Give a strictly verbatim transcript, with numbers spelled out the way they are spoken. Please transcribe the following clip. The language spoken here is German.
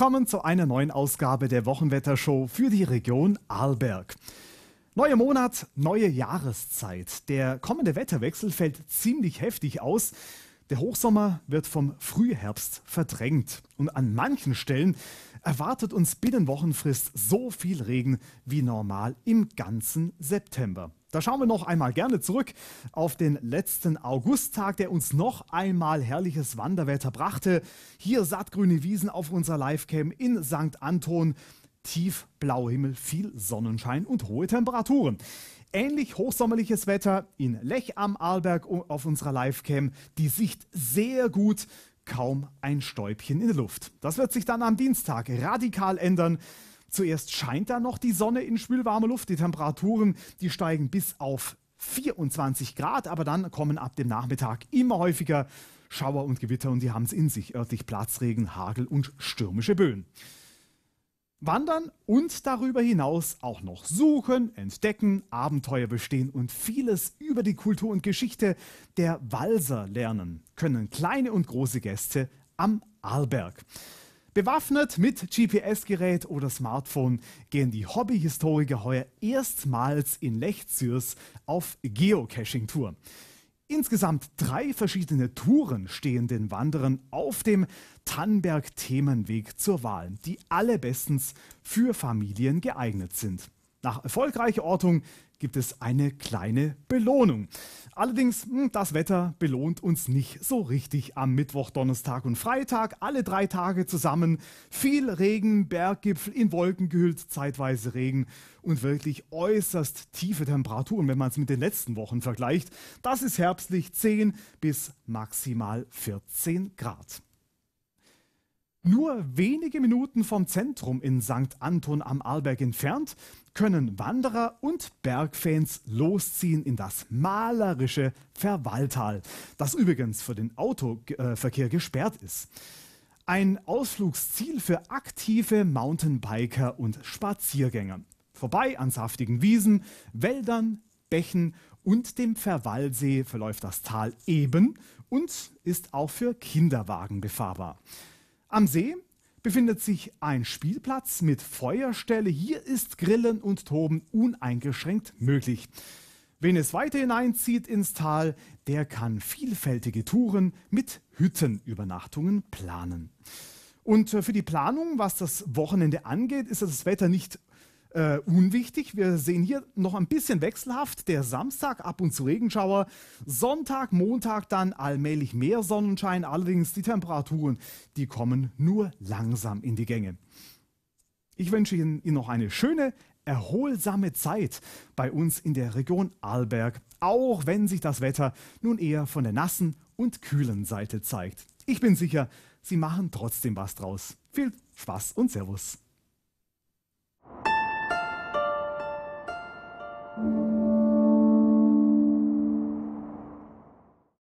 willkommen zu einer neuen Ausgabe der Wochenwettershow für die Region Arlberg. Neuer Monat, neue Jahreszeit. Der kommende Wetterwechsel fällt ziemlich heftig aus. Der Hochsommer wird vom Frühherbst verdrängt. Und an manchen Stellen erwartet uns binnen Wochenfrist so viel Regen wie normal im ganzen September. Da schauen wir noch einmal gerne zurück auf den letzten Augusttag, der uns noch einmal herrliches Wanderwetter brachte. Hier sattgrüne Wiesen auf unserer Livecam in Sankt Anton. Tiefblauer Himmel, viel Sonnenschein und hohe Temperaturen. Ähnlich hochsommerliches Wetter in Lech am Arlberg auf unserer Livecam. Die Sicht sehr gut, kaum ein Stäubchen in der Luft. Das wird sich dann am Dienstag radikal ändern. Zuerst scheint da noch die Sonne in schwülwarme Luft. Die Temperaturen, die steigen bis auf vierundzwanzig Grad, aber dann kommen ab dem Nachmittag immer häufiger Schauer und Gewitter und die haben es in sich. Örtlich Platzregen, Hagel und stürmische Böen. Wandern und darüber hinaus auch noch suchen, entdecken, Abenteuer bestehen und vieles über die Kultur und Geschichte der Walser lernen können kleine und große Gäste am Arlberg. Bewaffnet mit G P S-Gerät oder Smartphone gehen die Hobbyhistoriker heuer erstmals in Lech Zürs auf Geocaching-Tour. Insgesamt drei verschiedene Touren stehen den Wanderern auf dem Tannberg-Themenweg zur Wahl, die alle bestens für Familien geeignet sind. Nach erfolgreicher Ortung gibt es eine kleine Belohnung. Allerdings, das Wetter belohnt uns nicht so richtig am Mittwoch, Donnerstag und Freitag. Alle drei Tage zusammen. Viel Regen, Berggipfel in Wolken gehüllt, zeitweise Regen und wirklich äußerst tiefe Temperaturen, wenn man es mit den letzten Wochen vergleicht. Das ist herbstlich, zehn bis maximal vierzehn Grad. Nur wenige Minuten vom Zentrum in Sankt Anton am Arlberg entfernt können Wanderer und Bergfans losziehen in das malerische Verwalltal, das übrigens für den Autoverkehr gesperrt ist. Ein Ausflugsziel für aktive Mountainbiker und Spaziergänger. Vorbei an saftigen Wiesen, Wäldern, Bächen und dem Verwallsee verläuft das Tal eben und ist auch für Kinderwagen befahrbar. Am See befindet sich ein Spielplatz mit Feuerstelle. Hier ist Grillen und Toben uneingeschränkt möglich. Wen es weiter hineinzieht ins Tal, der kann vielfältige Touren mit Hüttenübernachtungen planen. Und für die Planung, was das Wochenende angeht, ist das Wetter nicht Äh, unwichtig. Wir sehen hier noch ein bisschen wechselhaft. Der Samstag ab und zu Regenschauer. Sonntag, Montag dann allmählich mehr Sonnenschein. Allerdings die Temperaturen, die kommen nur langsam in die Gänge. Ich wünsche Ihnen noch eine schöne, erholsame Zeit bei uns in der Region Arlberg. Auch wenn sich das Wetter nun eher von der nassen und kühlen Seite zeigt. Ich bin sicher, Sie machen trotzdem was draus. Viel Spaß und Servus.